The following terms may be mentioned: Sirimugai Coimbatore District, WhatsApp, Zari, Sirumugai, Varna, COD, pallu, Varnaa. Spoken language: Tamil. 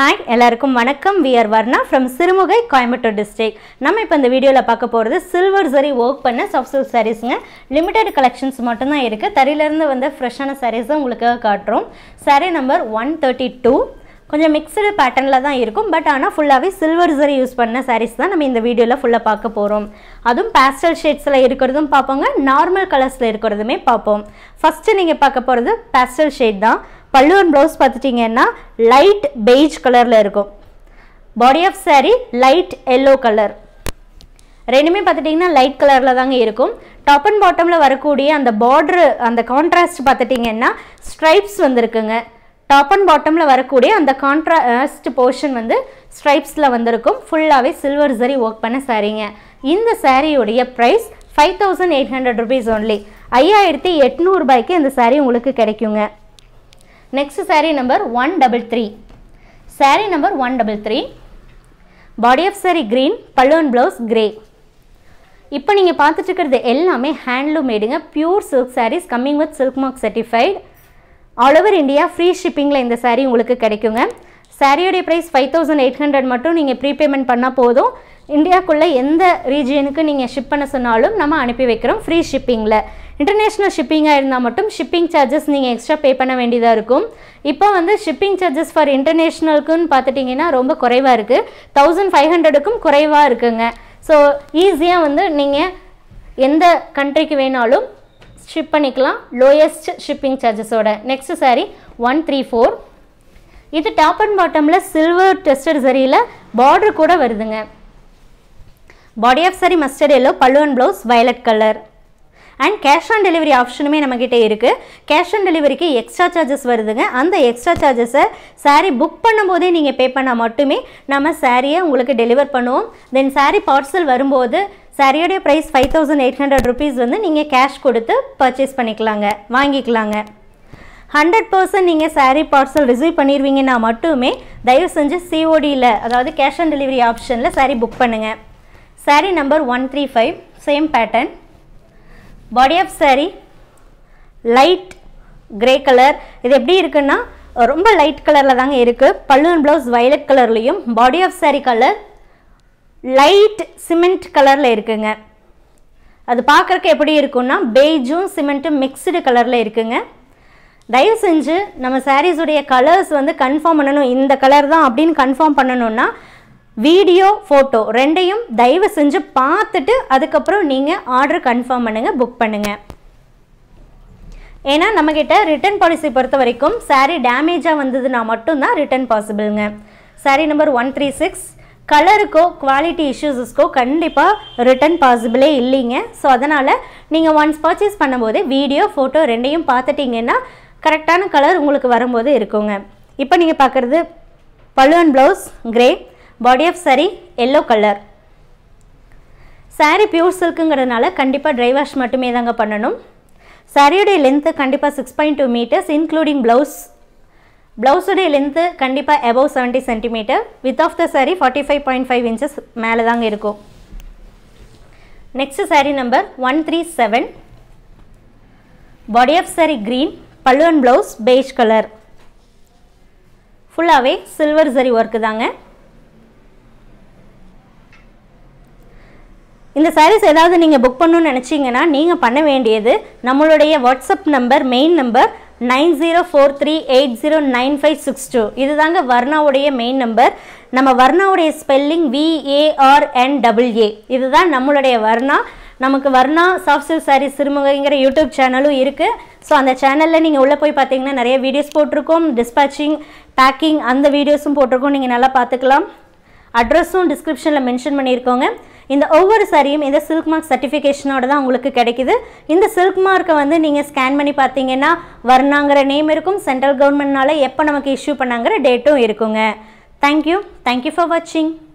Hi, எல்லாருக்கும் வணக்கம். We are Varna from Sirimugai Coimbatore District. நம்ம இப்ப இந்த வீடியோல பார்க்க போறது silver zari work பண்ண soft silk sareesங்க. Limited collections மட்டும் தான் இருக்கு. தரியில இருந்து வந்த ஃப்ரெஷ்ஷான sarees உங்களுக்கு காட்றோம். Saree number 132. கொஞ்சம் மிக்ஸ்டு பேட்டர்ன்ல தான் இருக்கும். பட் ஆனா ஃபுல்லாவே silver zari யூஸ் பண்ண sarees தான் நம்ம இந்த வீடியோல ஃபுல்லா பார்க்க போறோம். அதுவும் pastel shadesல இருக்குறதும் பாப்போங்க, normal colorsல இருக்குறதுமே பாப்போம். First நீங்க பார்க்க போறது pastel shade தான். Pallu and blouse paathitingena light beige color la irukum. Body of saree light yellow color. Rendume paathitingena light color la dhaan irukum. Top and bottom la varakoodiya and the border and the contrast paathitingena stripes vandirukenga. Top and bottom la varakoodiya and the contrast portion vandu stripes la vandirukum. Full ave silver zari work panna sareeinga. Indha saree udiya price 5800 rupees only. 5800 rupaykku indha saree ungalku kedaikunga. Next saree number 133. Saree number 133. Body of saree green, pallu and blouse grey. இப்போ நீங்க பார்த்துட்டு இருக்குறது எல்லாமே handloom மேடுங்க. Pure silk sarees coming with silk mark certified. All over India free shipping ல இந்த saree உங்களுக்கு கிடைக்குங்க. Saree உடைய price 5800 மட்டும் நீங்க prepayment பண்ணா போதும். இந்தியாக்குள்ள எந்த ரீஜியனுக்கு நீங்க ஷிப் பண்ண சொன்னாலும் நம்ம அனுப்பி வைக்கிறோம் free shipping ல. International shipping ஆயிருந்தா மட்டும் shipping charges நீங்க extra pay பண்ண வேண்டியதா இருக்கும். இப்போ வந்து shipping charges for international க்கு பார்த்துட்டீங்கன்னா ரொம்ப குறைவா இருக்கு. 1500 க்கும் குறைவா இருக்குங்க. சோ ஈஸியா வந்து நீங்க எந்த कंट्रीக்கு வேணாலும் ஷிப் பண்ணிக்கலாம் lowest shipping charges ஓட. Next saree 134. இது top and bottom ல silver tested zariயில border கூட வருதுங்க. Body of saree mustard yellow, pallu and blouse violet color. And cash on delivery option में नमक इटे इरुके cash on delivery के extra charges वर्धेंगे अंदर extra charges है सारी book पन्ना बोधे निगे pay पन्ना मट्टू में नमक सारी है उंगले के deliver पन्नो then सारी parcel वरुम बोधे सारी वाले price 5800 rupees वंदे निगे cash कोड़ते purchase पने कलांगे वांगी कलांगे 100% निगे सारी parcel receive पनीर विंगे ना मट्टू में दायु संजय COD ले अगर cash on delivery option ले सारी book पन्नेंगे सारी number 135 same pattern Body of saree light grey color. இது எப்படி இருக்குன்னா ரொம்ப light colorல தாங்க இருக்கு. Pallu and blouse violet colorலயும் body of saree color light cement colorல இருக்குங்க. அது பார்க்கறதுக்கு எப்படி இருக்குன்னா beigeம் சிமெண்ட்டும் mixed colorல இருக்குங்க. தயவு செஞ்சு நம்ம sarees உடைய colors வந்து கன்ஃபார்ம் பண்ணனும். இந்த கலர் தான் அப்படினு கன்ஃபார்ம் பண்ணனும்னா வீடியோ போட்டோ ரெண்டையும் தயவு செஞ்சு பார்த்துட்டு அதுக்கு அப்புறம் நீங்க ஆர்டர் கன்ஃபார்ம் பண்ணுங்க புக் பண்ணுங்க ஏனா நம்ம கிட்ட ரிட்டர்ன் பாலிசி பொறுத்த வரைக்கும் saree டேமேஜா வந்ததுனா மட்டும் தான் ரிட்டர்ன் பாசிபிள்ங்க saree நம்பர் 136 கலருக்கோ குவாலிட்டி இஷ்யூஸ்க்கோ கண்டிப்பா ரிட்டர்ன் பாசிபிளே இல்லீங்க சோ அதனால நீங்க once purchase பண்ணும்போது வீடியோ போட்டோ ரெண்டையும் பார்த்துட்டீங்கன்னா கரெக்ட்டான கலர் உங்களுக்கு வரும்போது இருக்குங்க இப்போ நீங்க பார்க்கிறது pallu and blouse grey Body of saree yellow color. Saree pure silk ங்கறனால கண்டிப்பா dry wash மட்டுமே தாங்க பண்ணனும். Saree உடைய length கண்டிப்பா 6.2 meters including blouse. Blouse உடைய length கண்டிப்பா above 70 cm. Width of the saree 45.5 inches மேல தாங்க இருக்கும். Next saree number 137. Body of saree green, pallu and blouse beige color. ஃபுல்லாவே silver zari work தாங்க. இந்த sarees ஏதாவது நீங்க புக் பண்ணனும்னு நினைச்சீங்கன்னா நீங்க பண்ண வேண்டியது நம்மளுடைய WhatsApp நம்பர் மெயின் நம்பர் 9043809562 இதுதாங்க வர்ணாவுடைய மெயின் நம்பர் நம்ம வர்ணாவுடைய ஸ்பெல்லிங் VARNAA இதுதான் நம்மளுடைய வர்ணா நமக்கு வர்ணா சாஃப்ட் silk sarees சிறுமுகைங்கற YouTube சேனலும் இருக்கு சோ அந்த சேனல்ல நீங்க உள்ள போய் பாத்தீங்கன்னா நிறைய வீடியோஸ் போட்டுருக்கோம் dispatching packing அந்த வீடியோஸும் போட்டுருக்கோம் நீங்க நல்லா பாத்துக்கலாம் அட்ரஸும் descriptionல மென்ஷன் பண்ணிருக்கோங்க இந்த ஒவ்வொரு சாரியும் இந்த silk mark certification ஓட தான் உங்களுக்கு கிடைக்குது இந்த silk mark வந்து நீங்க ஸ்கேன் பண்ணி பாத்தீங்கன்னா வர்ணாங்கற நேம் இருக்கும் சென்ட்ரல் கவர்மெண்ட்னால எப்ப நமக்கு இஷ்யூ பண்ணாங்கற டேட்டும் இருக்குங்க Thank you for watching